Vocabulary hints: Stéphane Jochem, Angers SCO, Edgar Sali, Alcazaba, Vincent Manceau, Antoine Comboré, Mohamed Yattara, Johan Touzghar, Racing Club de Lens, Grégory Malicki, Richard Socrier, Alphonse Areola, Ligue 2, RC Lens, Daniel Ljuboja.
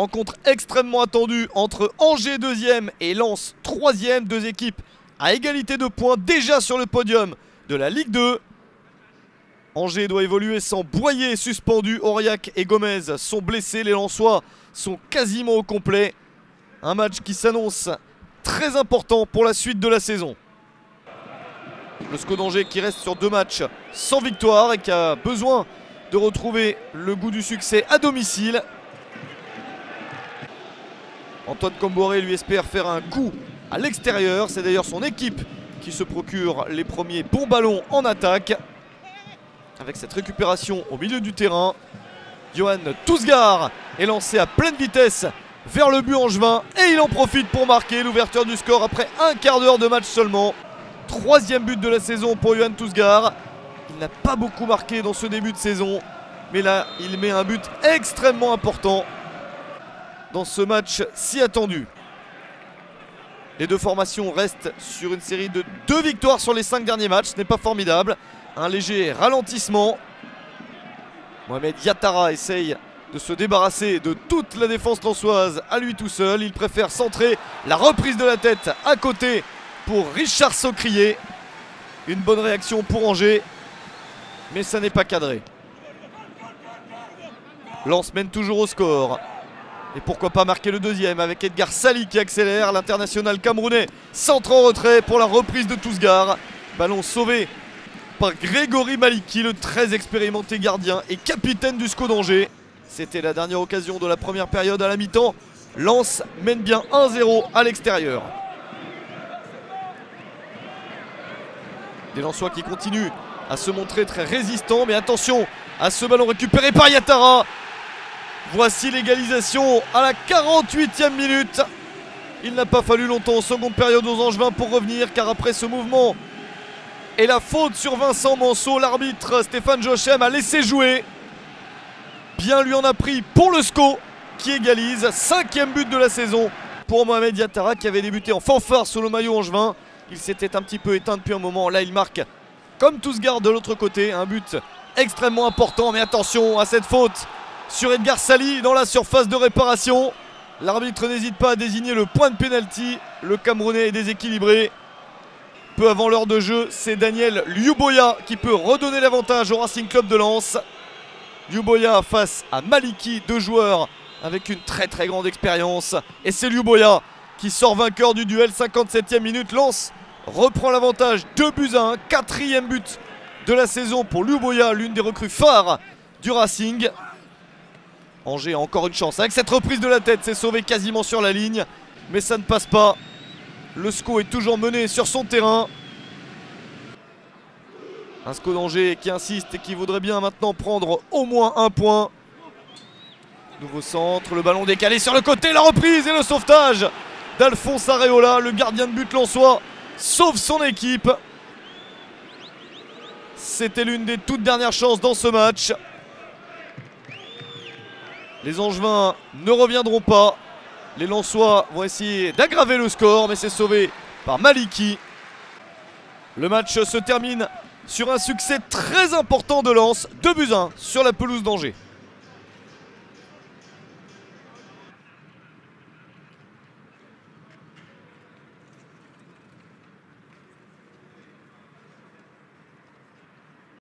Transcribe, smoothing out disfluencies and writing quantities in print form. Rencontre extrêmement attendue entre Angers 2e et Lens 3e. Deux équipes à égalité de points déjà sur le podium de la Ligue 2. Angers doit évoluer sans Boyer suspendu. Aurillac et Gomez sont blessés. Les Lensois sont quasiment au complet. Un match qui s'annonce très important pour la suite de la saison. Le SCO d'Angers qui reste sur deux matchs sans victoire et qui a besoin de retrouver le goût du succès à domicile. Antoine Comboré lui espère faire un coup à l'extérieur. C'est d'ailleurs son équipe qui se procure les premiers bons ballons en attaque. Avec cette récupération au milieu du terrain, Johan Touzghar est lancé à pleine vitesse vers le but angevin et il en profite pour marquer l'ouverture du score après un quart d'heure de match seulement. Troisième but de la saison pour Johan Touzghar. Il n'a pas beaucoup marqué dans ce début de saison, mais là il met un but extrêmement important dans ce match si attendu. Les deux formations restent sur une série de 2 victoires sur les 5 derniers matchs, ce n'est pas formidable. Un léger ralentissement. Mohamed Yattara essaye de se débarrasser de toute la défense lensoise à lui tout seul. Il préfère centrer, la reprise de la tête à côté pour Richard Socrier. Une bonne réaction pour Angers, mais ça n'est pas cadré. Lens mène toujours au score. Et pourquoi pas marquer le deuxième avec Edgar Sali qui accélère. L'international camerounais centre en retrait pour la reprise de Touzghar. Ballon sauvé par Grégory Malicki, le très expérimenté gardien et capitaine du SCO d'Angers. C'était la dernière occasion de la première période à la mi-temps. Lens mène bien 1-0 à l'extérieur. Des Lensois qui continuent à se montrer très résistants, mais attention à ce ballon récupéré par Yattara. Voici l'égalisation à la 48e minute. Il n'a pas fallu longtemps en seconde période aux Angevins pour revenir, car après ce mouvement et la faute sur Vincent Manceau, l'arbitre Stéphane Jochem a laissé jouer. Bien lui en a pris pour le SCO qui égalise. 5e but de la saison pour Mohamed Yattara qui avait débuté en fanfare sur le maillot angevin. Il s'était un petit peu éteint depuis un moment. Là il marque comme Touzghar de l'autre côté. Un but extrêmement important, mais attention à cette faute sur Edgar Sali dans la surface de réparation. L'arbitre n'hésite pas à désigner le point de pénalty. Le Camerounais est déséquilibré. Peu avant l'heure de jeu, c'est Daniel Ljuboja qui peut redonner l'avantage au Racing Club de Lens. Ljuboja face à Malicki, deux joueurs avec une très grande expérience. Et c'est Ljuboja qui sort vainqueur du duel. 57e minute, Lens reprend l'avantage, 2-1. 4e but de la saison pour Ljuboja, l'une des recrues phares du Racing. Angers a encore une chance avec cette reprise de la tête, c'est sauvé quasiment sur la ligne, mais ça ne passe pas. Le SCO est toujours mené sur son terrain. Un SCO d'Angers qui insiste et qui voudrait bien maintenant prendre au moins un point. Nouveau centre, le ballon décalé sur le côté, la reprise et le sauvetage d'Alphonse Areola. Le gardien de but lensois sauve son équipe. C'était l'une des toutes dernières chances dans ce match. Les Angevins ne reviendront pas. Les Lensois vont essayer d'aggraver le score, mais c'est sauvé par Malicki. Le match se termine sur un succès très important de Lens, 2-1 sur la pelouse d'Angers.